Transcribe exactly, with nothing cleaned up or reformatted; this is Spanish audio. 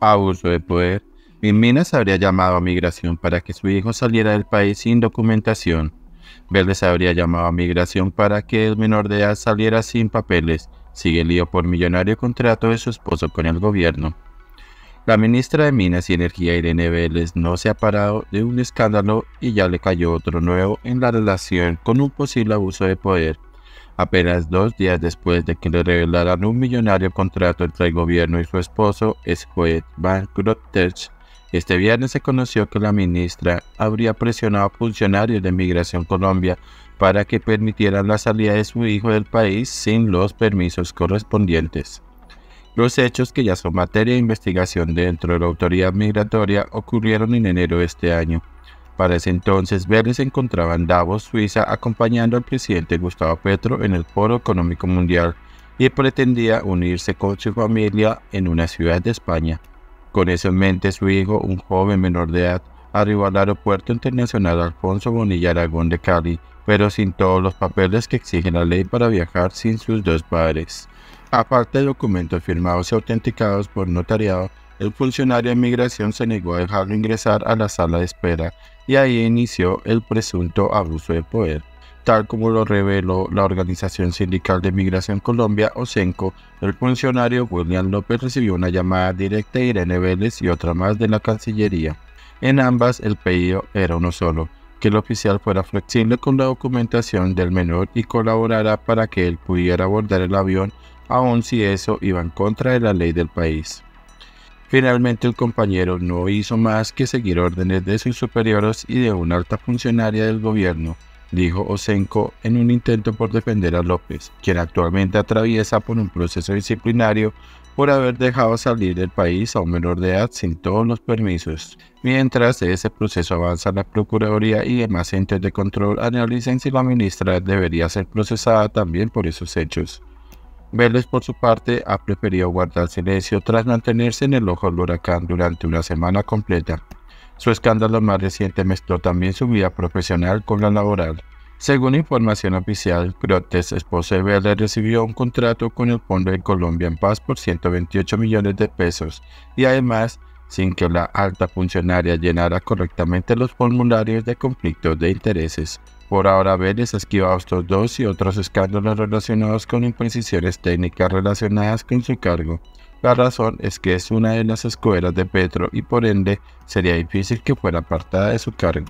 abuso de poder, Minas habría llamado a migración para que su hijo saliera del país sin documentación. Vélez habría llamado a migración para que el menor de edad saliera sin papeles. Sigue el lío por millonario contrato de su esposo con el gobierno. La ministra de Minas y Energía, Irene Vélez, no se ha parado de un escándalo y ya le cayó otro nuevo en la relación con un posible abuso de poder. Apenas dos días después de que le revelaran un millonario contrato entre el gobierno y su esposo, Escoet Bankrothers, este viernes se conoció que la ministra habría presionado a funcionarios de Migración Colombia para que permitieran la salida de su hijo del país sin los permisos correspondientes. Los hechos, que ya son materia de investigación dentro de la autoridad migratoria, ocurrieron en enero de este año. Para ese entonces, Vélez se encontraba en Davos, Suiza, acompañando al presidente Gustavo Petro en el Foro Económico Mundial y pretendía unirse con su familia en una ciudad de España. Con eso en mente, su hijo, un joven menor de edad, arribó al aeropuerto internacional Alfonso Bonilla Aragón de Cali, pero sin todos los papeles que exige la ley para viajar sin sus dos padres. Aparte de documentos firmados y autenticados por notariado, el funcionario de migración se negó a dejarlo ingresar a la sala de espera y ahí inició el presunto abuso de poder. Tal como lo reveló la Organización Sindical de Migración Colombia, Osinco, el funcionario William López recibió una llamada directa de Irene Vélez y otra más de la Cancillería. En ambas el pedido era uno solo, que el oficial fuera flexible con la documentación del menor y colaborara para que él pudiera abordar el avión, aun si eso iba en contra de la ley del país. Finalmente, el compañero no hizo más que seguir órdenes de sus superiores y de una alta funcionaria del gobierno, dijo Osinco en un intento por defender a López, quien actualmente atraviesa por un proceso disciplinario por haber dejado salir del país a un menor de edad sin todos los permisos. Mientras ese proceso avanza, la Procuraduría y demás entes de control analizan si la ministra debería ser procesada también por esos hechos. Vélez, por su parte, ha preferido guardar silencio tras mantenerse en el ojo del huracán durante una semana completa. Su escándalo más reciente mezcló también su vida profesional con la laboral. Según información oficial, Crotes, esposo de Vélez, recibió un contrato con el Fondo de Colombia en Paz por ciento veintiocho millones de pesos y además, sin que la alta funcionaria llenara correctamente los formularios de conflictos de intereses. Por ahora, Vélez ha esquivado estos dos y otros escándalos relacionados con imprecisiones técnicas relacionadas con su cargo. La razón es que es una de las escuderas de Petro y por ende sería difícil que fuera apartada de su cargo.